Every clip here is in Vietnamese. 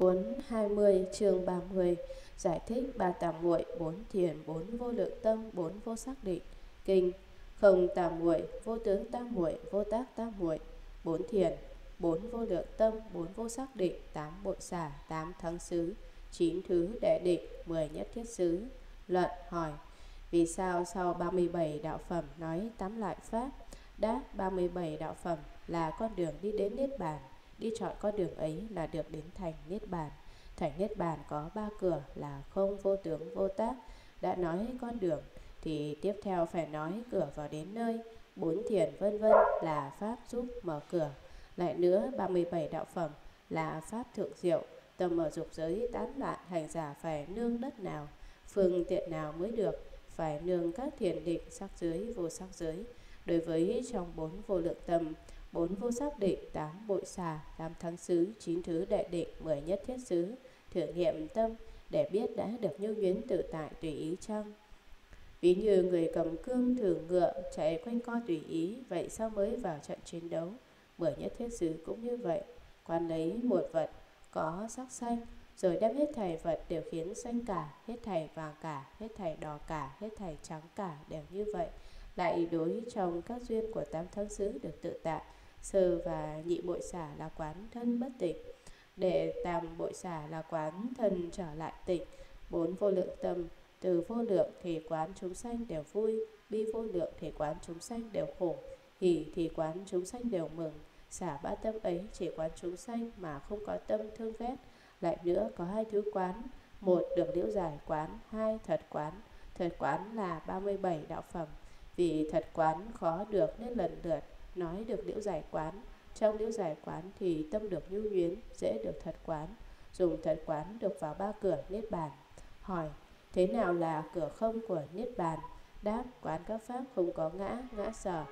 Cuốn 20 chương 30 giải thích ba tà muội, bốn thiền, bốn vô lượng tâm, bốn vô xác định. Kinh: không tà muội, vô tướng tà muội, vô tác tà muội, bốn thiền, bốn vô lượng tâm, bốn vô xác định, tám bội xả, tám thắng xứ, chín thứ đệ định, 10 nhất thiết xứ. Luận: hỏi vì sao sau 37 đạo phẩm nói 8 loại pháp? Đáp: 37 đạo phẩm là con đường đi đến niết bàn, đi chọn con đường ấy là được đến thành niết bàn. Thành niết bàn có ba cửa là không, vô tướng, vô tác. Đã nói con đường thì tiếp theo phải nói cửa vào đến nơi. Bốn thiền vân vân là pháp giúp mở cửa. Lại nữa, 37 đạo phẩm là pháp thượng diệu. Tầm ở dục giới tán loạn, hành giả phải nương đất nào, phương tiện nào mới được? Phải nương các thiền định sắc giới, vô sắc giới. Đối với trong bốn vô lượng tâm, bốn vô xác định, tám bội xà, tám thắng xứ, chín thứ đệ định, 10 nhất thiết xứ, thử nghiệm tâm để biết đã được nhu nhuyến tự tại tùy ý chăng. Ví như người cầm cương thử ngựa chạy quanh co tùy ý, vậy sao mới vào trận chiến đấu? 10 nhất thiết xứ cũng như vậy. Quan lấy một vật có sắc xanh, rồi đem hết thảy vật đều khiến xanh cả, hết thảy vàng cả, hết thảy đỏ cả, hết thảy trắng cả đều như vậy. Lại đối trong các duyên của tám thắng xứ được tự tại. Sơ và nhị bội xả là quán thân bất tịnh, đệ tam bội xả là quán thân trở lại tịnh. Bốn vô lượng tâm, từ vô lượng thì quán chúng sanh đều vui, bi vô lượng thì quán chúng sanh đều khổ, hỷ thì quán chúng sanh đều mừng. Xả ba tâm ấy chỉ quán chúng sanh mà không có tâm thương ghét. Lại nữa có hai thứ quán: một được liễu giải quán, hai thật quán. Thật quán là 37 đạo phẩm. Vì thật quán khó được nên lần lượt nói được liễu giải quán. Trong liễu giải quán thì tâm được nhu nhuyến, dễ được thật quán. Dùng thật quán được vào ba cửa niết bàn. Hỏi: thế nào là cửa không của niết bàn? Đáp: quán các pháp không có ngã, ngã sở,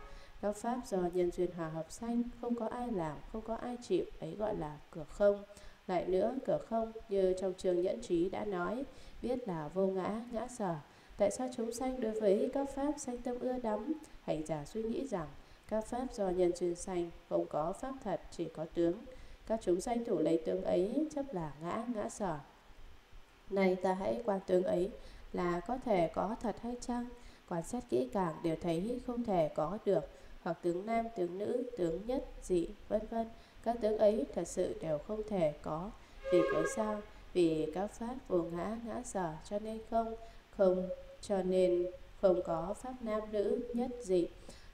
các pháp do nhân duyên hòa hợp sanh, không có ai làm, không có ai chịu, ấy gọi là cửa không. Lại nữa, cửa không như trong chương Nhẫn Trí đã nói, biết là vô ngã, ngã sở. Tại sao chúng sanh đối với các pháp sanh tâm ưa đắm? Hành giả suy nghĩ rằng các pháp do nhân duyên sanh, không có pháp thật, chỉ có tướng. Các chúng sanh thủ lấy tướng ấy chấp là ngã, ngã sở. Này ta hãy quan tướng ấy là có thể có thật hay chăng? Quan sát kỹ càng đều thấy không thể có được, hoặc tướng nam, tướng nữ, tướng nhất, dị, vân vân. Các tướng ấy thật sự đều không thể có. Vì cớ sao? Vì các pháp vô ngã, ngã sở, cho nên không có pháp nam nữ nhất dị.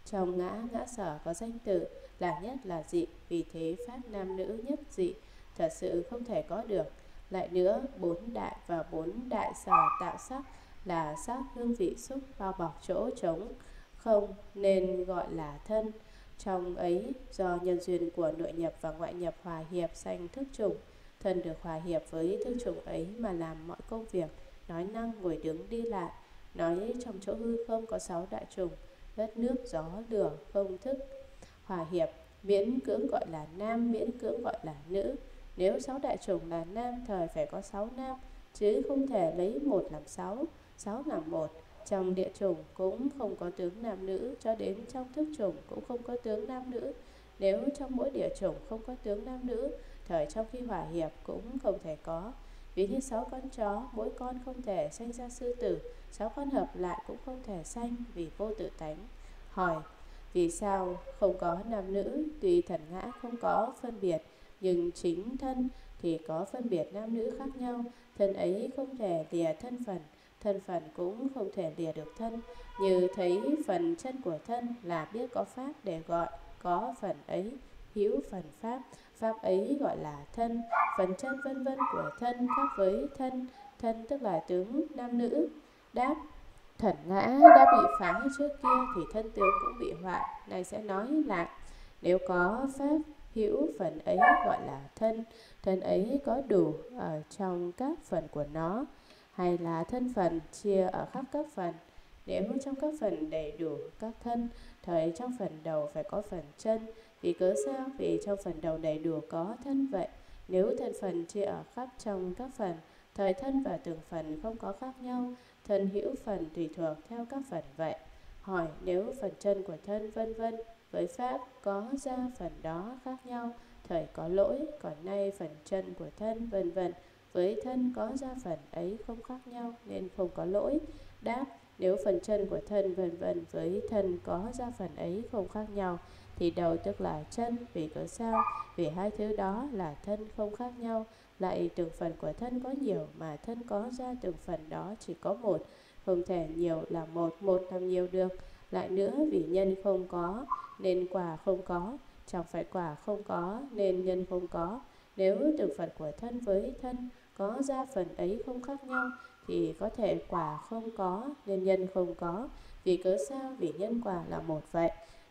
Trong ngã, ngã sở có danh tự là nhất là dị, vì thế pháp nam nữ nhất dị thật sự không thể có được. Lại nữa, bốn đại và bốn đại sở tạo sắc là sắc, hương, vị, xúc bao bọc chỗ trống không nên gọi là thân. Trong ấy do nhân duyên của nội nhập và ngoại nhập hòa hiệp sanh thức chủng. Thân được hòa hiệp với thức chủng ấy mà làm mọi công việc, nói năng ngồi đứng đi lại. Nói trong chỗ hư không có 6 đại chủng: đất, nước, gió, lửa, không thức hòa hiệp, miễn cưỡng gọi là nam, miễn cưỡng gọi là nữ. Nếu 6 đại chủng là nam, thời phải có 6 nam, chứ không thể lấy 1 làm 6, 6 làm 1. Trong địa chủng cũng không có tướng nam nữ, cho đến trong thức chủng cũng không có tướng nam nữ. Nếu trong mỗi địa chủng không có tướng nam nữ, thời trong khi hòa hiệp cũng không thể có. Ví như 6 con chó, mỗi con không thể sanh ra sư tử, 6 con hợp lại cũng không thể sanh, vì vô tự tánh. Hỏi: vì sao không có nam nữ? Tuy thần ngã không có phân biệt, nhưng chính thân thì có phân biệt nam nữ khác nhau. Thân ấy không thể lìa thân phần, thân phần cũng không thể lìa được thân. Như thấy phần chân của thân là biết có pháp để gọi, có phần ấy, hữu phần pháp, pháp ấy gọi là thân. Phần chân vân vân của thân khác với thân, thân tức là tướng nam nữ. Đáp: thần ngã đã bị phá trước kia thì thân tướng cũng bị hoại, nay sẽ nói lại. Nếu có pháp hữu phần ấy gọi là thân, thân ấy có đủ ở trong các phần của nó, hay là thân phần chia ở khắp các phần. Nếu trong các phần đầy đủ các thân, thời trong phần đầu phải có phần chân. Vì cớ sao? Vì trong phần đầu đầy đủ có thân vậy. Nếu thân phần chia ở khắp trong các phần, thời thân và từng phần không có khác nhau, thân hữu phần tùy thuộc theo các phần vậy. Hỏi: nếu phần chân của thân vân vân với pháp có ra phần đó khác nhau, Thời có lỗi, còn nay phần chân của thân, vân vân. Với thân có gia phần ấy không khác nhau nên không có lỗi. Đáp, nếu phần chân của thân, vân vân với thân có gia phần ấy không khác nhau thì đầu tức là chân. Vì cớ sao? Vì hai thứ đó là thân không khác nhau. Lại từng phần của thân có nhiều mà thân có gia từng phần đó chỉ có một, không thể nhiều là một, một làm nhiều được. Lại nữa, vì nhân không có nên quả không có, chẳng phải quả không có nên nhân không có. Nếu từng phần của thân với thân có gia phần ấy không khác nhau thì có thể quả không có nên nhân không có. Vì cớ sao? Vì nhân quả là một vậy.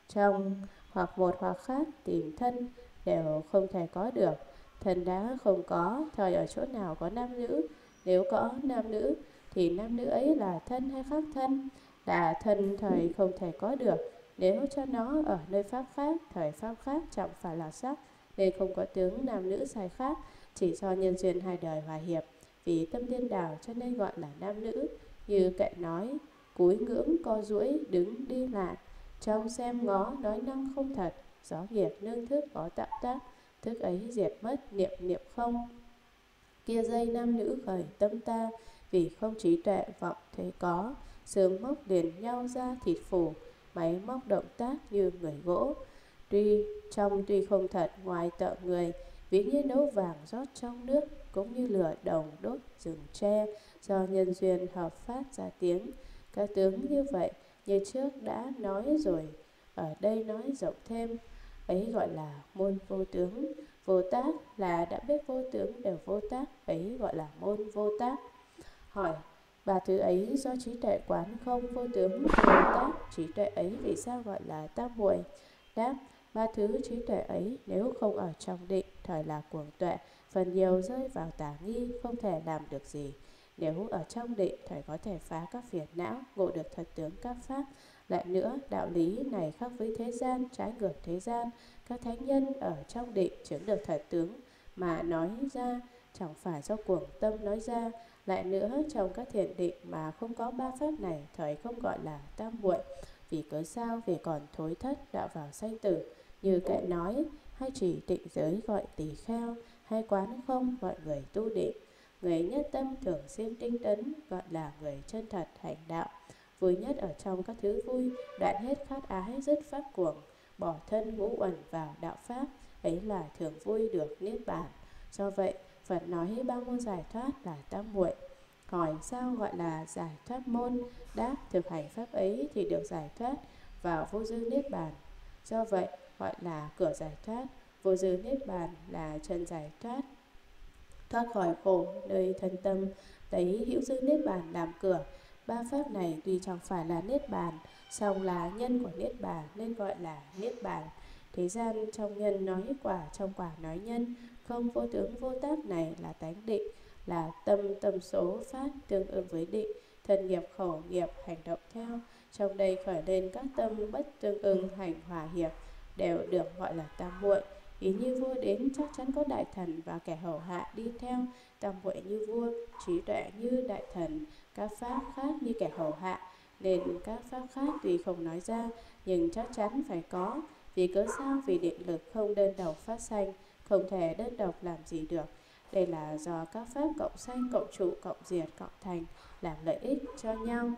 Trong hoặc một hoặc khác tìm thân đều không thể có được. Thân đã không có, thời ở chỗ nào có nam nữ? Nếu có nam nữ thì nam nữ ấy là thân hay khác thân? Là thân thời không thể có được. Nếu cho nó ở nơi pháp khác, thời pháp khác chẳng phải là sắc, nên không có tướng nam nữ sai khác, chỉ do nhân duyên hai đời hòa hiệp. Vì tâm điên đảo cho nên gọi là nam nữ. Như kệ nói, cúi ngưỡng co duỗi đứng đi lại, trong xem ngó nói năng không thật, gió nghiệp nương thức có tạm tác, thức ấy diệt mất niệm niệm không. Kia dây nam nữ khởi tâm ta, vì không trí tuệ vọng thế có, xương móc liền nhau ra thịt phủ, máy móc động tác như người gỗ. Tuy trong tuy không thật, ngoài tợ người, ví như nấu vàng rót trong nước, cũng như lửa đồng đốt rừng tre, do nhân duyên hợp phát ra tiếng. Các tướng như vậy, như trước đã nói rồi, ở đây nói rộng thêm, ấy gọi là môn vô tướng. Vô tác là đã biết vô tướng đều vô tác, ấy gọi là môn vô tác. Hỏi, và thứ ấy do trí tuệ quán không vô tướng vô tác, trí tuệ ấy vì sao gọi là tam muội? Đáp, ba thứ trí tuệ ấy nếu không ở trong định, thời là cuồng tuệ, phần nhiều rơi vào tà nghi, không thể làm được gì. Nếu ở trong định, thời có thể phá các phiền não, ngộ được thật tướng các pháp. Lại nữa, đạo lý này khác với thế gian, trái ngược thế gian. Các thánh nhân ở trong định chứng được thật tướng mà nói ra, chẳng phải do cuồng tâm nói ra. Lại nữa, trong các thiền định mà không có ba pháp này, thời không gọi là tam muội. Vì cớ sao? Vì còn thối thất đã vào sanh tử. Như kệ nói, hay chỉ tịnh giới gọi tỳ kheo, hay quán không gọi người tu định. Người nhất tâm thường xuyên tinh tấn gọi là người chân thật hành đạo. Vui nhất ở trong các thứ vui, đoạn hết khát ái dứt pháp cuồng, bỏ thân ngũ uẩn vào đạo pháp, ấy là thường vui được niết bàn. Do vậy, Phật nói ba môn giải thoát là tam muội. Hỏi sao gọi là giải thoát môn? Đáp, thực hành pháp ấy thì được giải thoát vào vô dư niết bàn. Do vậy gọi là cửa giải thoát. Vô dư niết bàn là chân giải thoát, thoát khỏi khổ nơi thân tâm. Tấy hữu dư niết bàn làm cửa. Ba pháp này tuy chẳng phải là niết bàn, song là nhân của niết bàn nên gọi là niết bàn. Thế gian trong nhân nói quả, trong quả nói nhân. Không vô tướng vô tác này là tánh định, là tâm tâm số phát tương ứng với định, thân nghiệp khẩu nghiệp hành động theo. Trong đây khởi lên các tâm bất tương ứng hành hòa hiệp đều được gọi là tam muội. Ý như vua đến chắc chắn có đại thần và kẻ hầu hạ đi theo. Tam muội như vua, trí tuệ như đại thần, các pháp khác như kẻ hầu hạ, nên các pháp khác tuy không nói ra nhưng chắc chắn phải có. Vì cớ sao? Vì định lực không đơn độc phát sanh, không thể đơn độc làm gì được. Đây là do các pháp cộng sanh, cộng trụ, cộng diệt, cộng thành làm lợi ích cho nhau.